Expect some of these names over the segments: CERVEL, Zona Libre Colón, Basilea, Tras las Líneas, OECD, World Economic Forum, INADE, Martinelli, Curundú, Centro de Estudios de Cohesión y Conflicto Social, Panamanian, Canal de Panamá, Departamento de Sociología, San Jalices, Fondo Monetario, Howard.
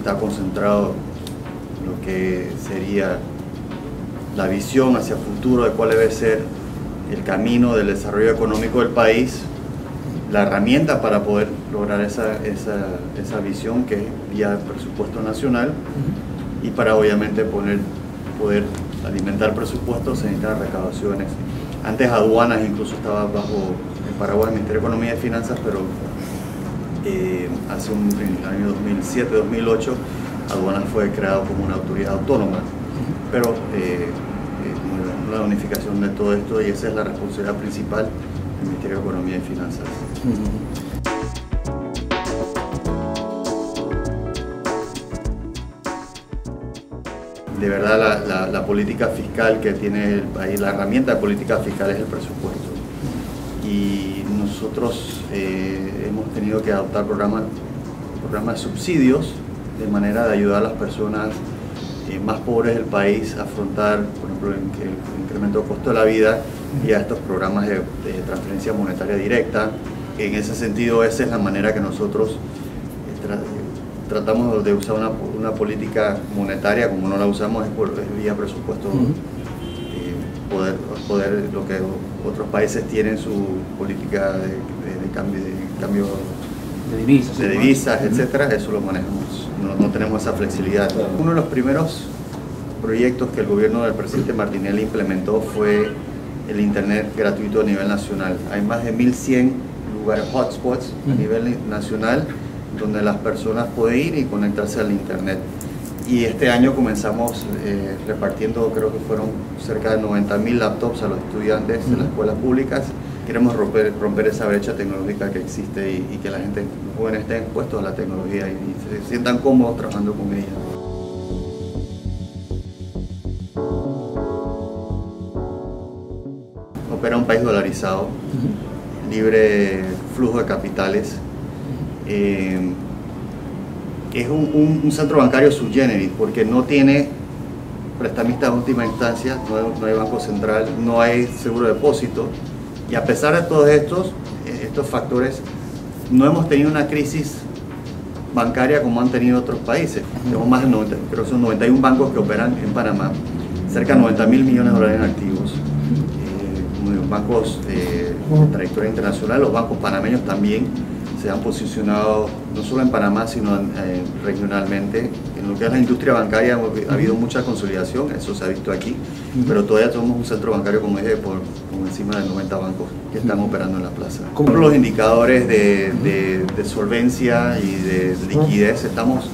está concentrado lo que sería la visión hacia el futuro de cuál debe ser el camino del desarrollo económico del país, la herramienta para poder lograr esa visión que es vía presupuesto nacional, y para obviamente poder alimentar presupuestos se necesitan recaudaciones. Antes aduanas incluso estaba bajo el paraguas del Ministerio de Economía y Finanzas, pero en el año 2007-2008 aduanas fue creado como una autoridad autónoma, pero la unificación de todo esto, y esa es la responsabilidad principal del Ministerio de Economía y Finanzas. De verdad la política fiscal que tiene el país, la herramienta de política fiscal es el presupuesto. Y nosotros hemos tenido que adoptar programas de subsidios de manera de ayudar a las personas más pobres del país a afrontar, por ejemplo, el incremento del costo de la vida y a estos programas de transferencia monetaria directa. En ese sentido, esa es la manera que nosotros tratamos de usar una política monetaria, como no la usamos, es vía presupuesto. Lo que otros países tienen su política de cambio de divisas, etcétera, eso lo manejamos. No tenemos esa flexibilidad. Uno de los primeros proyectos que el gobierno del presidente Martinelli implementó fue el internet gratuito a nivel nacional. Hay más de 1.100 lugares, hotspots, a nivel nacional, donde las personas pueden ir y conectarse al internet. Y este año comenzamos repartiendo, creo que fueron cerca de 90.000 laptops a los estudiantes de las escuelas públicas. Queremos romper esa brecha tecnológica que existe y que la gente, los jóvenes, estén expuestos a la tecnología y se sientan cómodos trabajando con ella. Opera un país dolarizado, libre flujo de capitales. Es un centro bancario sui generis porque no tiene prestamistas de última instancia, no hay banco central, no hay seguro de depósito, y a pesar de todos estos factores no hemos tenido una crisis bancaria como han tenido otros países. Tenemos más de 90, creo que son 91 bancos que operan en Panamá, cerca de 90.000 millones de dólares en activos. Bancos de trayectoria internacional, los bancos panameños también se han posicionado no solo en Panamá, sino regionalmente. En lo que es la industria bancaria ha habido mucha consolidación, eso se ha visto aquí, pero todavía tenemos un centro bancario, como dije, por encima de 90 bancos que están operando en la plaza. Como los indicadores de solvencia y de liquidez, estamos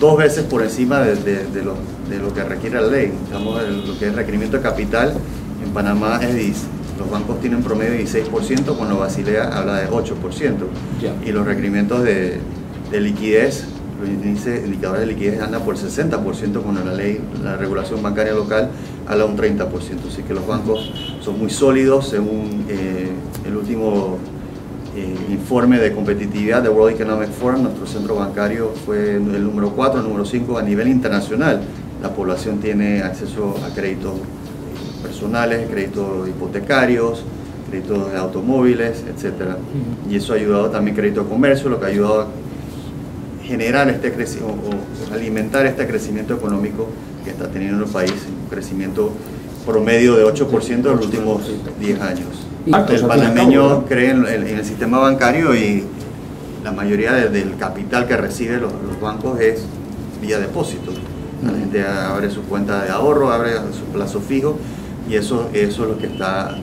2 veces por encima de lo que requiere la ley. Estamos en lo que es requerimiento de capital. En Panamá es 10. Los bancos tienen promedio de 16%, cuando Basilea habla de 8%. Yeah. Y los requerimientos de liquidez, los indicadores de liquidez andan por 60%, cuando la regulación bancaria local habla de un 30%. Así que los bancos son muy sólidos, según el último informe de competitividad de World Economic Forum. Nuestro centro bancario fue el número 4, el número 5 a nivel internacional. La población tiene acceso a créditos personales, créditos hipotecarios, créditos de automóviles, etcétera. Y eso ha ayudado también crédito de comercio, lo que ha ayudado a generar este crecimiento, o alimentar este crecimiento económico que está teniendo el país, un crecimiento promedio de 8% en los últimos 10 años. El panameño cree en el sistema bancario, y la mayoría del capital que reciben los bancos es vía depósito. La gente abre su cuenta de ahorro, abre su plazo fijo, y eso es lo que está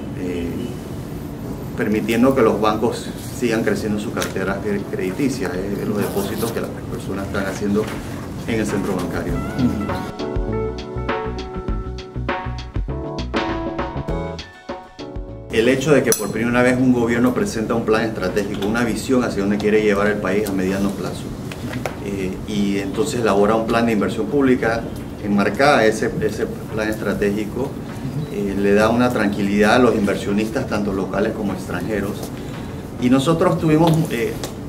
permitiendo que los bancos sigan creciendo su cartera crediticia, los depósitos que las personas están haciendo en el centro bancario. El hecho de que por primera vez un gobierno presenta un plan estratégico, una visión hacia dónde quiere llevar el país a mediano plazo, y entonces elabora un plan de inversión pública, enmarca ese plan estratégico, le da una tranquilidad a los inversionistas, tanto locales como extranjeros. Y nosotros tuvimos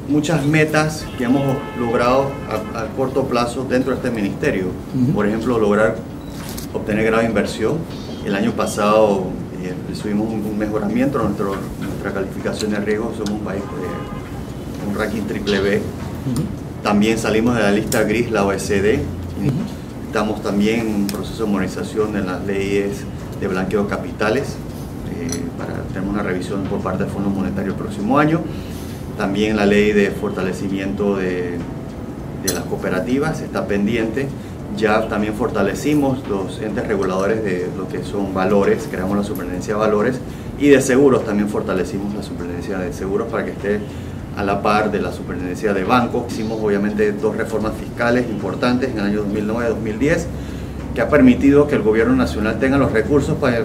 muchas metas que hemos logrado a corto plazo dentro de este ministerio. Por ejemplo, lograr obtener grado de inversión. El año pasado subimos un mejoramiento a nuestra calificación de riesgo. Somos un país con un ranking triple B. También salimos de la lista gris, la OECD. Estamos también en un proceso de modernización de las leyes de blanqueo de capitales. Tenemos una revisión por parte del Fondo Monetario el próximo año. También la ley de fortalecimiento de las cooperativas está pendiente. Ya también fortalecimos los entes reguladores de lo que son valores, creamos la superintendencia de valores y de seguros, también fortalecimos la superintendencia de seguros para que esté a la par de la superintendencia de bancos. Hicimos obviamente dos reformas fiscales importantes en el año 2009-2010 que ha permitido que el gobierno nacional tenga los recursos para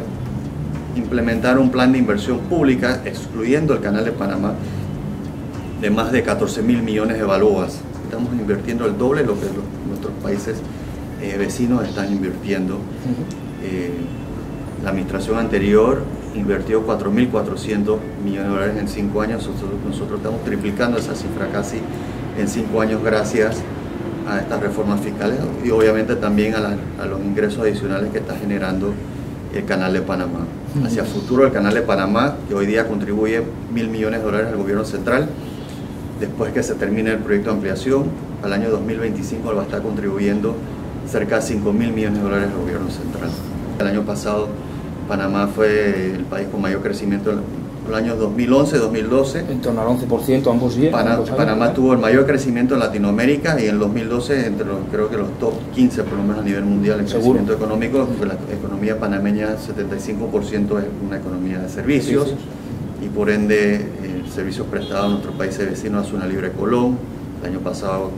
implementar un plan de inversión pública, excluyendo el Canal de Panamá, de más de 14.000 millones de balboas. Estamos invirtiendo el doble de lo que nuestros países vecinos están invirtiendo. La administración anterior invirtió 4.400 millones de dólares en 5 años. Nosotros estamos triplicando esa cifra casi en 5 años gracias a estas reformas fiscales y obviamente también a los ingresos adicionales que está generando el Canal de Panamá. Hacia el futuro, el Canal de Panamá, que hoy día contribuye 1.000 millones de dólares al gobierno central, después que se termine el proyecto de ampliación, al año 2025 va a estar contribuyendo cerca de 5.000 millones de dólares al gobierno central. El año pasado, Panamá fue el país con mayor crecimiento en los años 2011-2012. En torno al 11% ambos días. Panamá tuvo el mayor crecimiento en Latinoamérica y en 2012 entre creo que los top 15 por lo menos a nivel mundial en crecimiento económico. La economía panameña 75% es una economía de servicios y por ende servicios prestados a nuestros países vecinos a Zona Libre Colón. El año pasado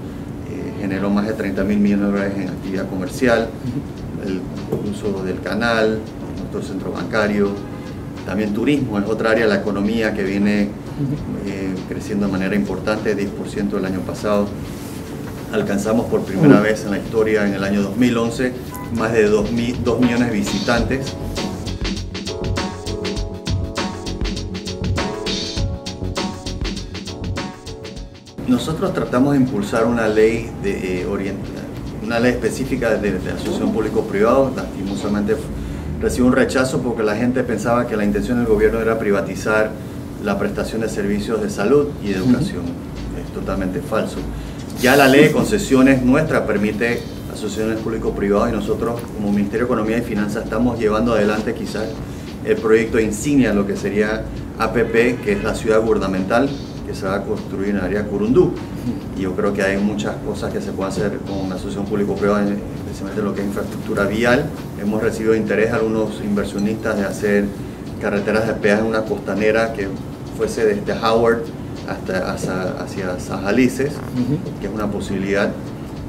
generó más de 30.000 millones de dólares en actividad comercial, el uso del canal, nuestro centro bancario. También turismo es otra área de la economía que viene creciendo de manera importante, 10% el año pasado. Alcanzamos por primera vez en la historia, en el año 2011, más de 2 millones de visitantes. Nosotros tratamos de impulsar una ley de una ley específica de asociación público-privado. Lastimosamente recibió un rechazo porque la gente pensaba que la intención del gobierno era privatizar la prestación de servicios de salud y de educación. Es totalmente falso. Ya la ley de concesiones nuestra permite asociaciones público-privadas y nosotros como Ministerio de Economía y Finanzas estamos llevando adelante quizás el proyecto insignia, lo que sería APP, que es la ciudad gubernamental que se va a construir en el área Curundú. Y yo creo que hay muchas cosas que se pueden hacer con una asociación público-privada, especialmente lo que es infraestructura vial. Hemos recibido interés a algunos inversionistas de hacer carreteras de peaje en una costanera que fuese desde Howard hacia San Jalices, que es una posibilidad.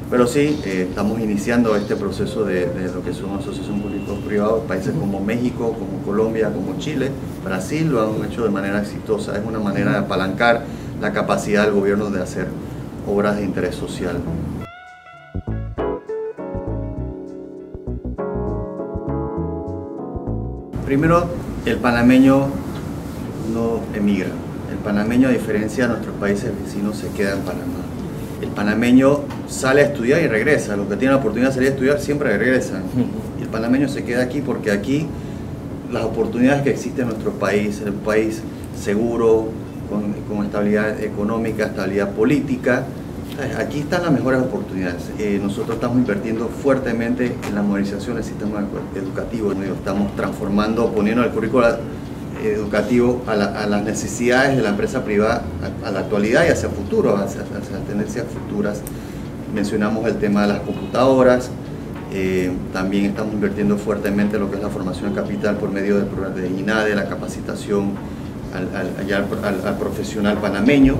Pero sí, estamos iniciando este proceso de lo que son asociaciones público-privadas. Países como México, como Colombia, como Chile, Brasil lo han hecho de manera exitosa. Es una manera de apalancar la capacidad del gobierno de hacer obras de interés social. Primero, el panameño no emigra. El panameño, a diferencia de nuestros países vecinos, se queda en Panamá. El panameño sale a estudiar y regresa. Los que tienen la oportunidad de salir a estudiar siempre regresan. Y el panameño se queda aquí porque aquí las oportunidades que existen en nuestro país, el país seguro, con estabilidad económica, estabilidad política, aquí están las mejores oportunidades. Nosotros estamos invirtiendo fuertemente en la modernización del sistema educativo. Estamos transformando, poniendo el currículo educativo a las necesidades de la empresa privada a la actualidad y hacia el futuro, hacia las tendencias futuras. Mencionamos el tema de las computadoras, también estamos invirtiendo fuertemente en lo que es la formación de capital por medio del programa de INADE, la capacitación al profesional panameño.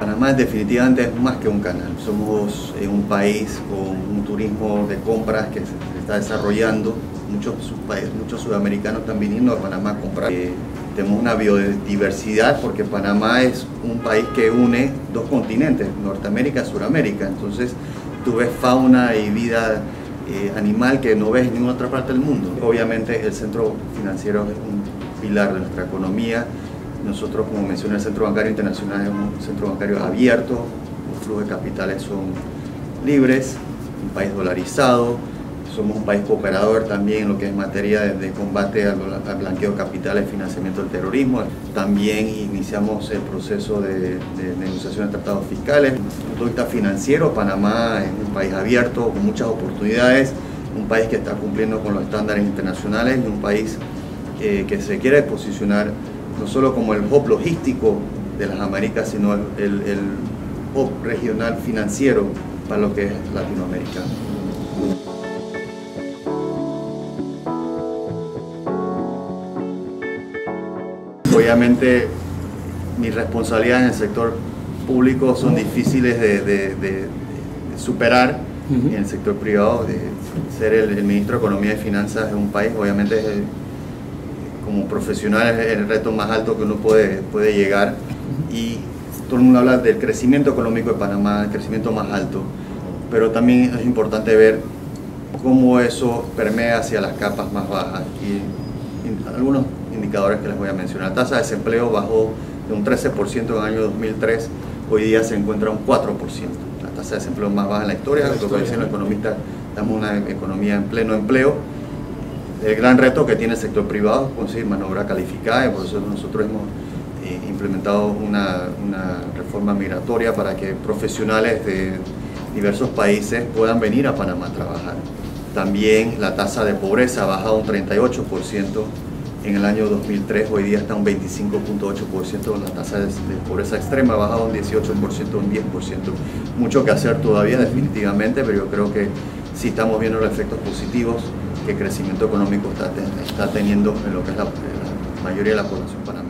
Panamá definitivamente es más que un canal. Somos un país con un turismo de compras que se está desarrollando. Muchos sudamericanos están viniendo a Panamá a comprar. Tenemos una biodiversidad porque Panamá es un país que une dos continentes, Norteamérica y Sudamérica. Entonces tú ves fauna y vida animal que no ves en ninguna otra parte del mundo. Obviamente el centro financiero es un pilar de nuestra economía. Nosotros, como mencioné, el Centro Bancario Internacional es un centro bancario abierto, los flujos de capitales son libres, un país dolarizado, somos un país cooperador también en lo que es materia de combate al blanqueo de capitales y financiamiento del terrorismo. También iniciamos el proceso de negociación de tratados fiscales. Desde el punto de vista financiero, Panamá es un país abierto, con muchas oportunidades, un país que está cumpliendo con los estándares internacionales y un país que se quiere posicionar no solo como el hub logístico de las Américas, sino el hub regional financiero para lo que es Latinoamérica. Obviamente, mis responsabilidades en el sector público son difíciles de superar. En el sector privado, de ser el ministro de Economía y Finanzas de un país, obviamente es como profesional es el reto más alto que uno puede llegar. Y todo el mundo habla del crecimiento económico de Panamá, el crecimiento más alto, pero también es importante ver cómo eso permea hacia las capas más bajas. Y algunos indicadores que les voy a mencionar. La tasa de desempleo bajó de un 13% en el año 2003, hoy día se encuentra un 4%. La tasa de desempleo más baja en la historia, lo que dicen los economistas, estamos en una economía en pleno empleo. El gran reto que tiene el sector privado es conseguir mano de obra calificada, y por eso nosotros hemos implementado una reforma migratoria para que profesionales de diversos países puedan venir a Panamá a trabajar. También la tasa de pobreza ha bajado un 38%. En el año 2003, hoy día está un 25.8%, la tasa de pobreza extrema ha bajado un 18%, un 10%. Mucho que hacer todavía, definitivamente, pero yo creo que sí estamos viendo los efectos positivos que el crecimiento económico está teniendo en lo que es la mayoría de la población panameña.